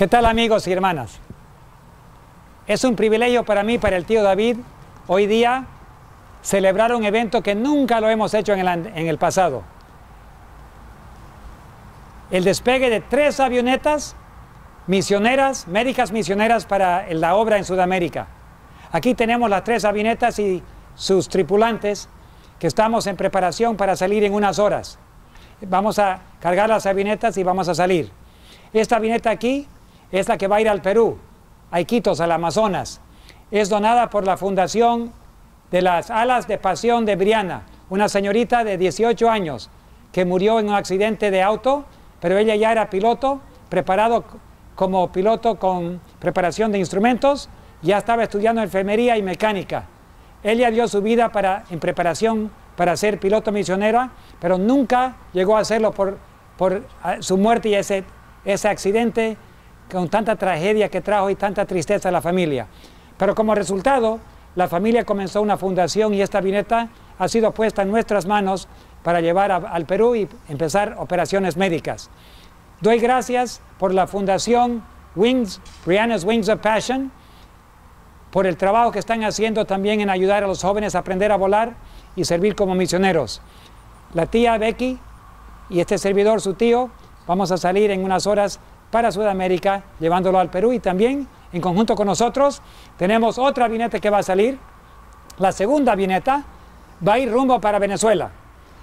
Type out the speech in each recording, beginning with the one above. ¿Qué tal, amigos y hermanas? Es un privilegio para mí, para el tío David, hoy día celebrar un evento que nunca lo hemos hecho en el pasado. El despegue de 3 avionetas misioneras, médicas misioneras para la obra en Sudamérica. Aquí tenemos las 3 avionetas y sus tripulantes que estamos en preparación para salir en unas horas. Vamos a cargar las avionetas y vamos a salir. Esta avioneta aquí es la que va a ir al Perú, a Iquitos, al Amazonas. Es donada por la Fundación de las Alas de Pasión de Brianna, una señorita de 18 años que murió en un accidente de auto, pero ella ya era piloto, preparado como piloto con preparación de instrumentos, ya estaba estudiando enfermería y mecánica. Ella dio su vida en preparación para ser piloto misionera, pero nunca llegó a hacerlo por su muerte y ese accidente con tanta tragedia que trajo y tanta tristeza a la familia. Pero como resultado, la familia comenzó una fundación y esta avioneta ha sido puesta en nuestras manos para llevar al Perú y empezar operaciones médicas. Doy gracias por la fundación Brianna's Wings of Passion, por el trabajo que están haciendo también en ayudar a los jóvenes a aprender a volar y servir como misioneros. La tía Becky y este servidor, su tío, vamos a salir en unas horas para Sudamérica, llevándolo al Perú, y también, en conjunto con nosotros, tenemos otra avioneta que va a salir. La segunda avioneta va a ir rumbo para Venezuela.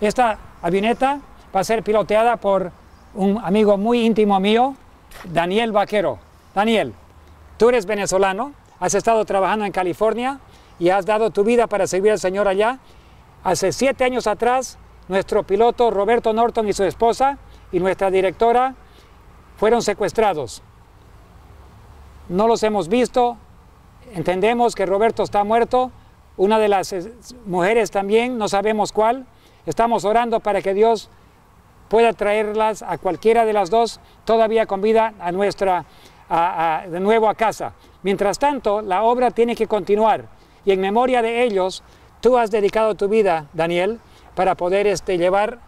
Esta avioneta va a ser piloteada por un amigo muy íntimo mío, Daniel Vaquero. Daniel, tú eres venezolano, has estado trabajando en California y has dado tu vida para servir al Señor allá. Hace 7 años atrás, nuestro piloto Roberto Norton y su esposa y nuestra directora fueron secuestrados. No los hemos visto, entendemos que Roberto está muerto, una de las mujeres también, no sabemos cuál. Estamos orando para que Dios pueda traerlas a cualquiera de las dos todavía con vida de nuevo a casa. Mientras tanto, la obra tiene que continuar y en memoria de ellos, tú has dedicado tu vida, Daniel, para poder llevar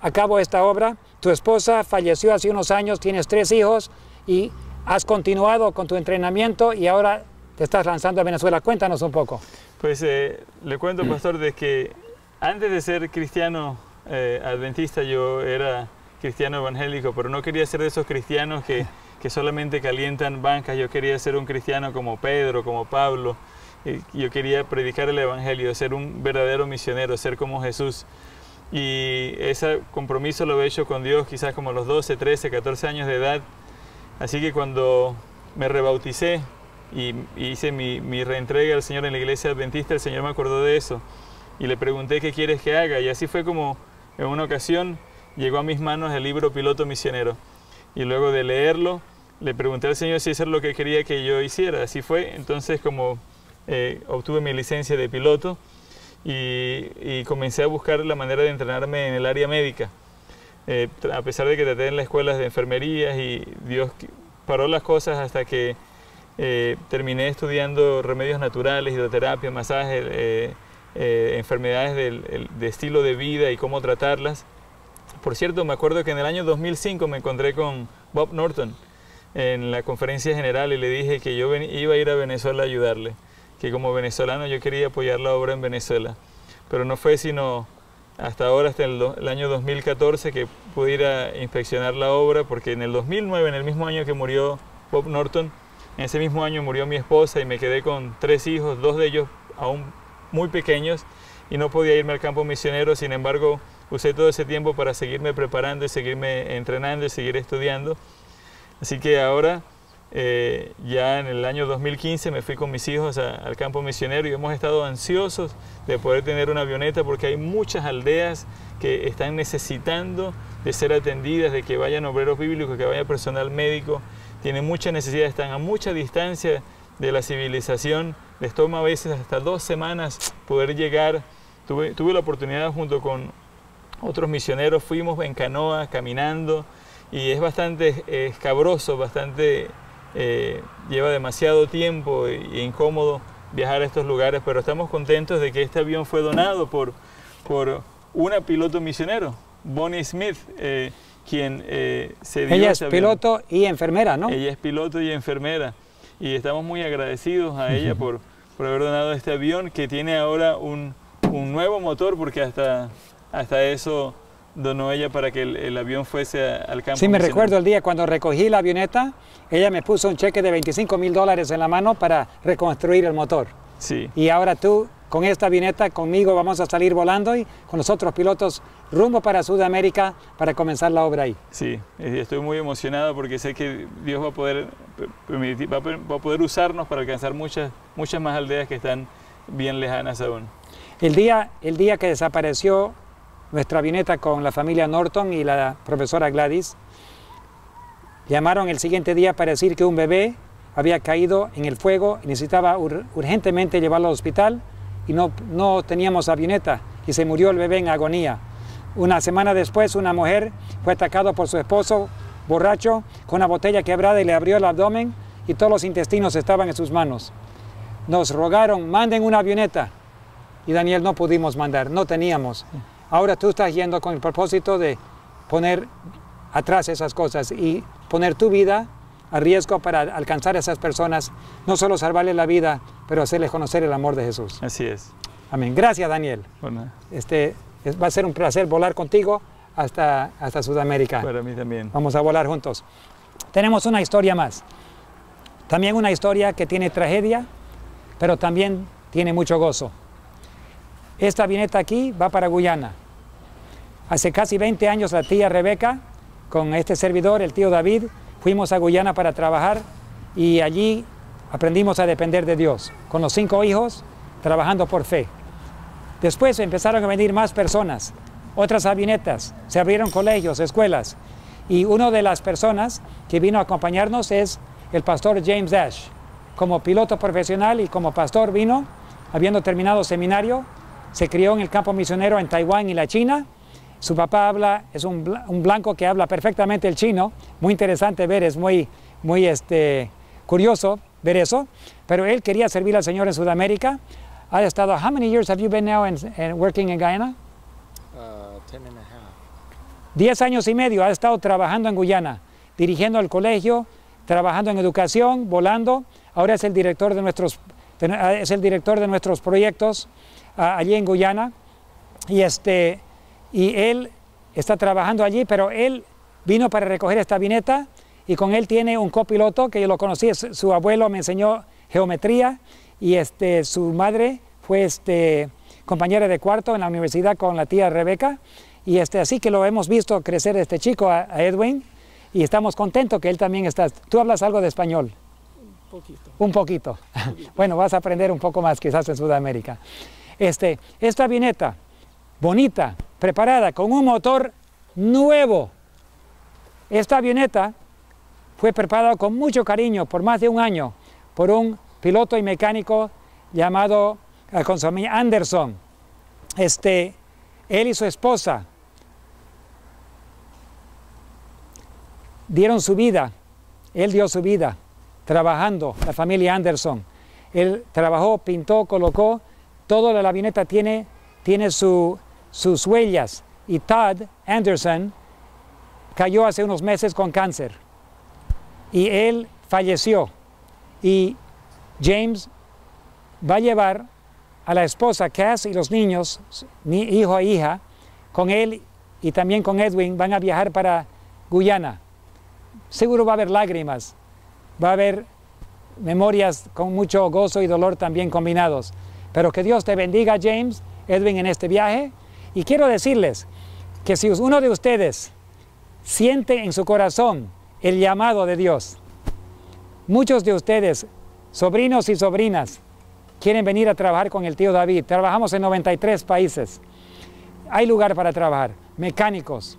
a cabo esta obra. Tu esposa falleció hace unos años, tienes 3 hijos y has continuado con tu entrenamiento y ahora te estás lanzando a Venezuela. Cuéntanos un poco. Pues le cuento, pastor, de que antes de ser cristiano adventista yo era cristiano evangélico, pero no quería ser de esos cristianos que solamente calientan bancas. Yo quería ser un cristiano como Pedro, como Pablo. Yo quería predicar el evangelio, ser un verdadero misionero, ser como Jesús. Y ese compromiso lo he hecho con Dios quizás como a los 12, 13, 14 años de edad. Así que cuando me rebauticé y hice mi reentrega al Señor en la iglesia adventista, el Señor me acordó de eso. Y le pregunté, ¿qué quieres que haga? Y así fue como en una ocasión llegó a mis manos el libro Piloto Misionero. Y luego de leerlo, le pregunté al Señor si eso es lo que quería que yo hiciera. Así fue, entonces como obtuve mi licencia de piloto y comencé a buscar la manera de entrenarme en el área médica. A pesar de que traté en las escuelas de enfermería y Dios paró las cosas hasta que terminé estudiando remedios naturales, hidroterapia, masaje, enfermedades de estilo de vida y cómo tratarlas. Por cierto, me acuerdo que en el año 2005 me encontré con Bob Norton en la conferencia general y le dije que yo iba a ir a Venezuela a ayudarle, que como venezolano yo quería apoyar la obra en Venezuela, pero no fue sino hasta ahora, hasta el año 2014, que pude ir a inspeccionar la obra, porque en el 2009, en el mismo año que murió Bob Norton, en ese mismo año murió mi esposa y me quedé con 3 hijos, 2 de ellos aún muy pequeños, y no podía irme al campo misionero. Sin embargo, usé todo ese tiempo para seguirme preparando y seguirme entrenando y seguir estudiando. Así que ahora, ya en el año 2015 me fui con mis hijos al campo misionero y hemos estado ansiosos de poder tener una avioneta, porque hay muchas aldeas que están necesitando de ser atendidas, de que vayan obreros bíblicos, que vaya personal médico. Tienen muchas necesidades, están a mucha distancia de la civilización. Les toma a veces hasta 2 semanas poder llegar. Tuve la oportunidad, junto con otros misioneros, fuimos en canoa, caminando, y es bastante escabroso, bastante... lleva demasiado tiempo e incómodo viajar a estos lugares, pero estamos contentos de que este avión fue donado por una piloto misionero, Bonnie Smith, quien se dio. Ella es piloto y enfermera, ¿no? Ella es piloto y enfermera, y estamos muy agradecidos a ella por haber donado este avión, que tiene ahora un nuevo motor, porque hasta eso donó ella para que el avión fuese al campo. Sí, me recuerdo el día cuando recogí la avioneta, ella me puso un cheque de $25.000 en la mano para reconstruir el motor. Sí. Y ahora tú, con esta avioneta, conmigo vamos a salir volando y con los otros pilotos rumbo para Sudamérica para comenzar la obra ahí. Sí, estoy muy emocionado porque sé que Dios va a poder, usarnos para alcanzar muchas más aldeas que están bien lejanas aún. El día que desapareció nuestra avioneta con la familia Norton y la profesora Gladys, llamaron el siguiente día para decir que un bebé había caído en el fuego y necesitaba urgentemente llevarlo al hospital, y no teníamos avioneta y se murió el bebé en agonía. Una semana después, una mujer fue atacada por su esposo borracho con una botella quebrada y le abrió el abdomen y todos los intestinos estaban en sus manos. Nos rogaron, manden una avioneta, y Daniel, no pudimos mandar, no teníamos. Ahora tú estás yendo con el propósito de poner atrás esas cosas y poner tu vida a riesgo para alcanzar a esas personas, no solo salvarles la vida, pero hacerles conocer el amor de Jesús. Así es. Amén. Gracias, Daniel. Bueno. Va a ser un placer volar contigo hasta Sudamérica. Para mí también. Vamos a volar juntos. Tenemos una historia más. También una historia que tiene tragedia, pero también tiene mucho gozo. Esta avioneta aquí va para Guyana. Hace casi 20 años la tía Rebeca, con este servidor, el tío David, fuimos a Guyana para trabajar y allí aprendimos a depender de Dios, con los 5 hijos, trabajando por fe. Después empezaron a venir más personas, otras avionetas, se abrieron colegios, escuelas, y una de las personas que vino a acompañarnos es el pastor James Ash. Como piloto profesional y como pastor vino, habiendo terminado seminario. Se crió en el campo misionero en Taiwán y la China. Su papá es un blanco que habla perfectamente el chino. Muy interesante ver, es muy curioso ver eso. Pero él quería servir al Señor en Sudamérica. Ha estado, how many years have you been now working in Guyana? 10 and a half. 10 años y medio ha estado trabajando en Guyana, dirigiendo el colegio, trabajando en educación, volando. Ahora es el director de nuestros proyectos allí en Guyana, y él está trabajando allí, pero él vino para recoger esta avioneta y con él tiene un copiloto que yo lo conocí, su abuelo me enseñó geometría y su madre fue compañera de cuarto en la universidad con la tía Rebeca, y así que lo hemos visto crecer este chico, a Edwin, y estamos contentos que él también está. ¿Tú hablas algo de español? Un poquito. Bueno, vas a aprender un poco más quizás en Sudamérica. Esta avioneta bonita, preparada, con un motor nuevo. Esta avioneta fue preparada con mucho cariño por más de un año por un piloto y mecánico llamado Anderson. Él y su esposa dieron su vida, él dio su vida trabajando, la familia Anderson. Él trabajó, pintó, colocó. Toda la avioneta tiene sus huellas, y Todd Anderson cayó hace unos meses con cáncer y él falleció, y James va a llevar a la esposa Cass y los niños, hijo e hija, con él y también con Edwin van a viajar para Guyana. Seguro va a haber lágrimas, va a haber memorias con mucho gozo y dolor también combinados. Pero que Dios te bendiga, James, Edwin, en este viaje. Y quiero decirles que si uno de ustedes siente en su corazón el llamado de Dios, muchos de ustedes, sobrinos y sobrinas, quieren venir a trabajar con el tío David. Trabajamos en 93 países. Hay lugar para trabajar. Mecánicos,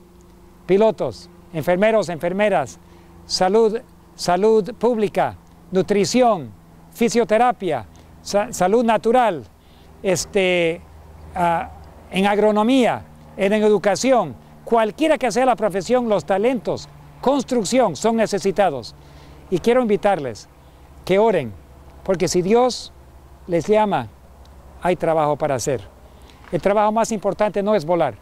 pilotos, enfermeros, enfermeras, salud pública, nutrición, fisioterapia, salud natural, en agronomía, en educación, cualquiera que sea la profesión, los talentos, construcción, son necesitados. Y quiero invitarles que oren, porque si Dios les llama, hay trabajo para hacer. El trabajo más importante no es volar,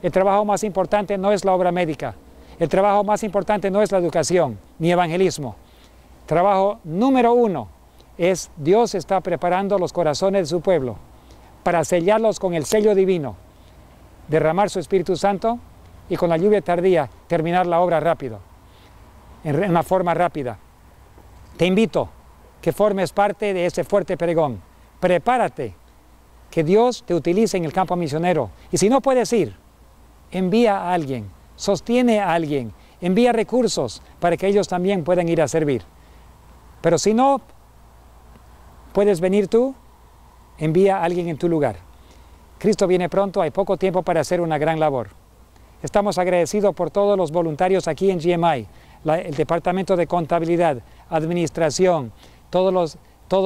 el trabajo más importante no es la obra médica, El trabajo más importante no es la educación ni evangelismo. Trabajo número uno es Dios está preparando los corazones de su pueblo para sellarlos con el sello divino, derramar su Espíritu Santo y con la lluvia tardía terminar la obra rápido, en una forma rápida. Te invito que formes parte de ese fuerte pregón. Prepárate, que Dios te utilice en el campo misionero. Y si no puedes ir, envía a alguien, sostiene a alguien, envía recursos para que ellos también puedan ir a servir. Pero si no puedes venir tú, envía a alguien en tu lugar. Cristo viene pronto, hay poco tiempo para hacer una gran labor. Estamos agradecidos por todos los voluntarios aquí en GMI, el Departamento de Contabilidad, Administración, todos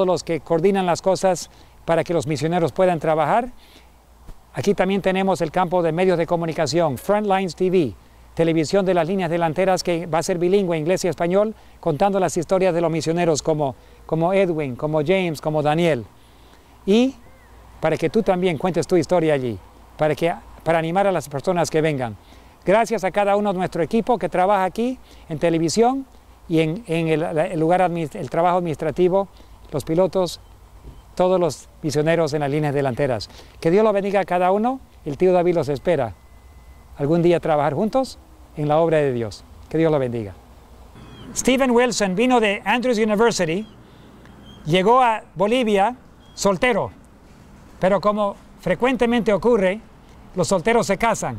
los que coordinan las cosas para que los misioneros puedan trabajar. Aquí también tenemos el campo de medios de comunicación, Frontlines TV, televisión de las líneas delanteras que va a ser bilingüe, inglés y español, contando las historias de los misioneros como Edwin, como James, como Daniel. Y para que tú también cuentes tu historia allí, para animar a las personas que vengan. Gracias a cada uno de nuestro equipo que trabaja aquí en televisión y en el trabajo administrativo, los pilotos, todos los misioneros en las líneas delanteras. Que Dios los bendiga a cada uno. El tío David los espera algún día trabajar juntos en la obra de Dios. Que Dios los bendiga. Steven Wilson vino de Andrews University, llegó a Bolivia soltero, pero como frecuentemente ocurre, los solteros se casan.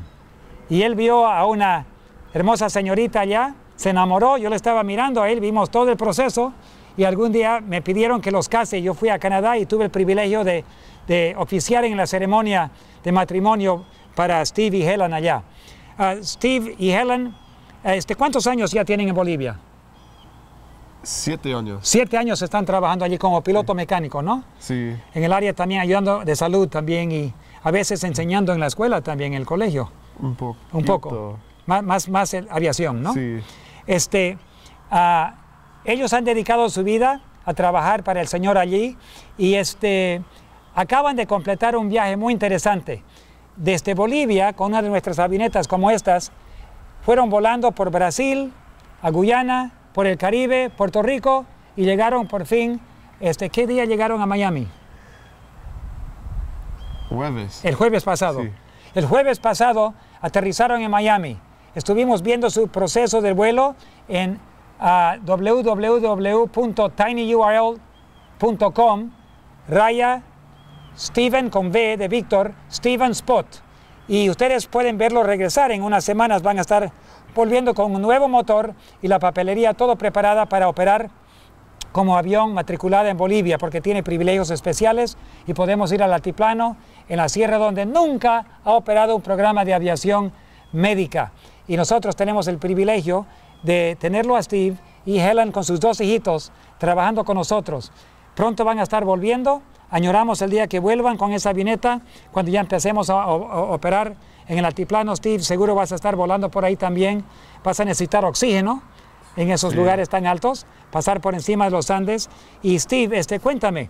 Y él vio a una hermosa señorita allá, se enamoró, yo le estaba mirando a él, vimos todo el proceso y algún día me pidieron que los case. Yo fui a Canadá y tuve el privilegio de oficiar en la ceremonia de matrimonio para Steve y Helen allá. Steve y Helen, ¿cuántos años ya tienen en Bolivia? 7 años. 7 años están trabajando allí como piloto mecánico, ¿no? Sí. En el área también, ayudando de salud también y a veces enseñando en la escuela también, en el colegio. Un poco. Más aviación, ¿no? Sí. Ellos han dedicado su vida a trabajar para el Señor allí y acaban de completar un viaje muy interesante. Desde Bolivia, con una de nuestras avionetas como estas, fueron volando por Brasil, a Guyana, por el Caribe, Puerto Rico y llegaron por fin, ¿qué día llegaron a Miami? Jueves. El jueves pasado. Sí. El jueves pasado aterrizaron en Miami. Estuvimos viendo su proceso de vuelo en www.tinyurl.com/Steven con V de Víctor, Steven Spot. Y ustedes pueden verlo regresar. En unas semanas van a estar volviendo con un nuevo motor y la papelería todo preparada para operar como avión matriculada en Bolivia, porque tiene privilegios especiales y podemos ir al altiplano, en la sierra donde nunca ha operado un programa de aviación médica. Y nosotros tenemos el privilegio de tenerlo a Steve y Helen con sus 2 hijitos trabajando con nosotros. Pronto van a estar volviendo. Añoramos el día que vuelvan con esa avioneta cuando ya empecemos a operar en el altiplano. Steve, seguro vas a estar volando por ahí también. Vas a necesitar oxígeno en esos lugares tan altos, pasar por encima de los Andes. Y Steve, cuéntame,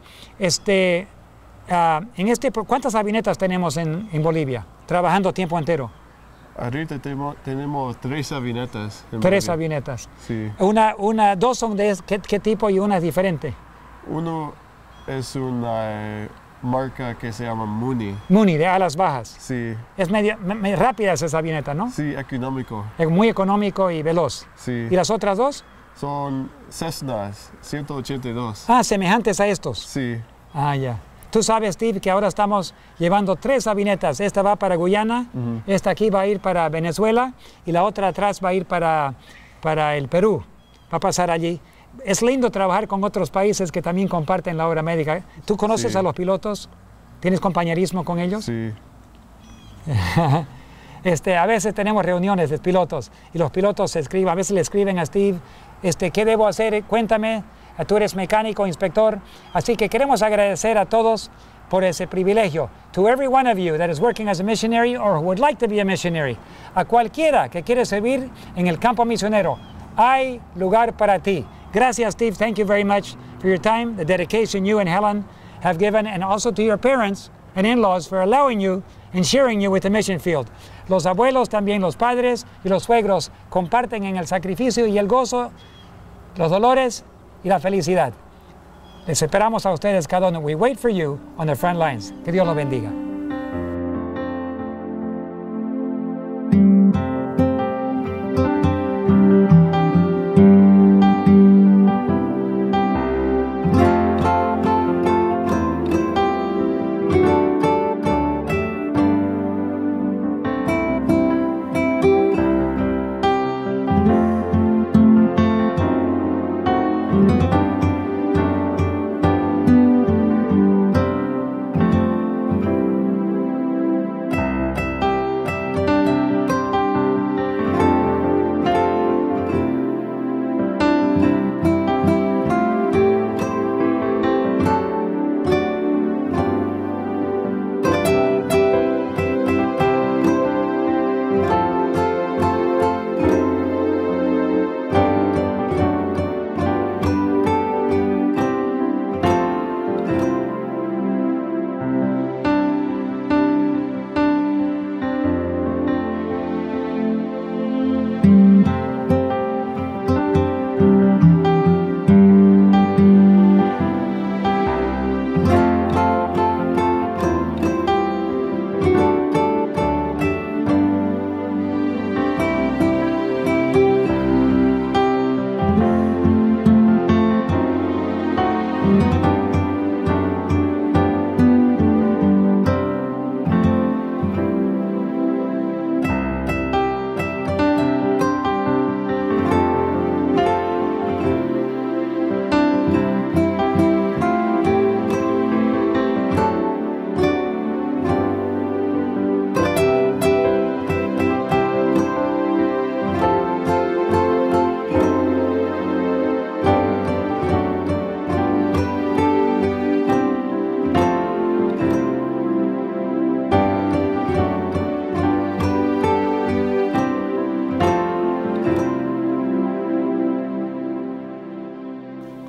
¿cuántas avionetas tenemos en Bolivia trabajando tiempo entero? Ahorita tenemos 3 avionetas. Tres avionetas. Sí. Dos son de qué tipo y una es diferente. Uno es una marca que se llama Mooney. Mooney, de alas bajas. Sí. Es medio rápida esa avioneta, ¿no? Sí, económico. Es muy económico y veloz. Sí. ¿Y las otras dos? Son Cessnas, 182. Ah, semejantes a estos. Sí. Ah, ya. Tú sabes, Steve, que ahora estamos llevando 3 avionetas. Esta va para Guyana, esta aquí va a ir para Venezuela y la otra atrás va a ir para el Perú. Va a pasar allí. Es lindo trabajar con otros países que también comparten la obra médica. ¿Tú conoces a los pilotos? ¿Tienes compañerismo con ellos? Sí. A veces tenemos reuniones de pilotos y los pilotos se escriben, a veces le escriben a Steve, ¿qué debo hacer? Cuéntame, tú eres mecánico, inspector. Así que queremos agradecer a todos por ese privilegio. To every one of you that is working as a missionary or would like to be a missionary, a cualquiera que quiere servir en el campo misionero, hay lugar para ti. Gracias, Steve. Thank you very much for your time, the dedication you and Helen have given, and also to your parents and in-laws for allowing you and sharing you with the mission field. Los abuelos, también los padres y los suegros comparten en el sacrificio y el gozo, los dolores y la felicidad. Les esperamos a ustedes cada uno. We wait for you on the front lines. Que Dios los bendiga.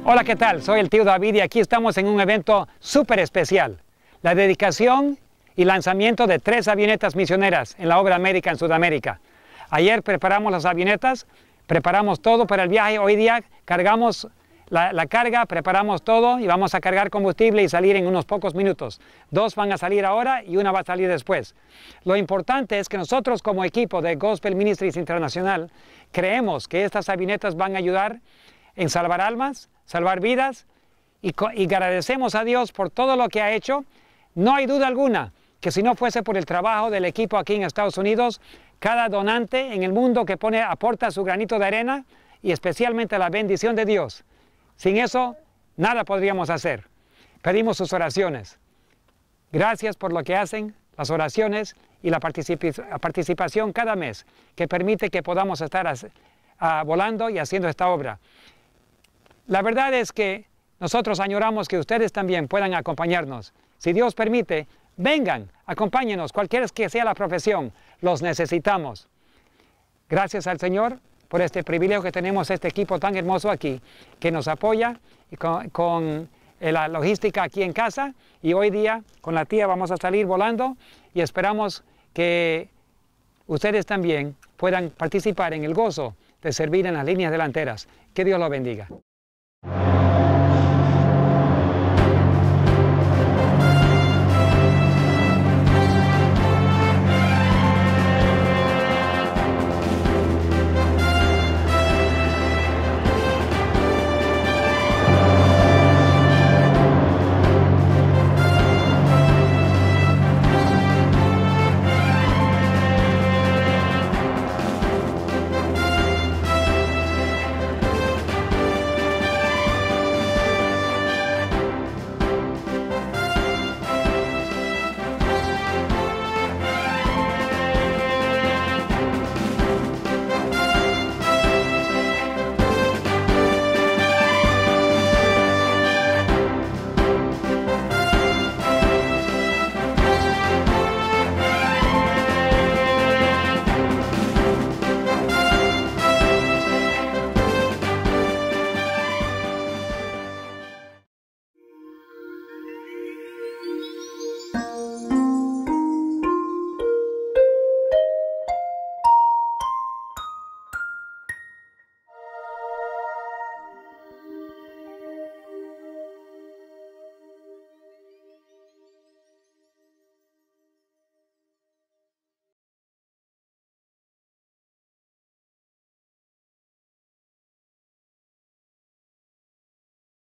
Hola, ¿qué tal? Soy el tío David y aquí estamos en un evento súper especial. La dedicación y lanzamiento de 3 avionetas misioneras en la obra América en Sudamérica. Ayer preparamos las avionetas, preparamos todo para el viaje. Hoy día cargamos la carga, preparamos todo y vamos a cargar combustible y salir en unos pocos minutos. 2 van a salir ahora y 1 va a salir después. Lo importante es que nosotros como equipo de Gospel Ministries Internacional creemos que estas avionetas van a ayudar en salvar almas, salvar vidas, y agradecemos a Dios por todo lo que ha hecho. No hay duda alguna que si no fuese por el trabajo del equipo aquí en Estados Unidos, cada donante en el mundo que aporta su granito de arena y especialmente la bendición de Dios. Sin eso, nada podríamos hacer. Pedimos sus oraciones. Gracias por lo que hacen, las oraciones y la participación cada mes que permite que podamos estar volando y haciendo esta obra. La verdad es que nosotros añoramos que ustedes también puedan acompañarnos. Si Dios permite, vengan, acompáñenos, cualquiera que sea la profesión, los necesitamos. Gracias al Señor por este privilegio que tenemos, este equipo tan hermoso aquí, que nos apoya con la logística aquí en casa, y hoy día con la tía vamos a salir volando y esperamos que ustedes también puedan participar en el gozo de servir en las líneas delanteras. Que Dios los bendiga.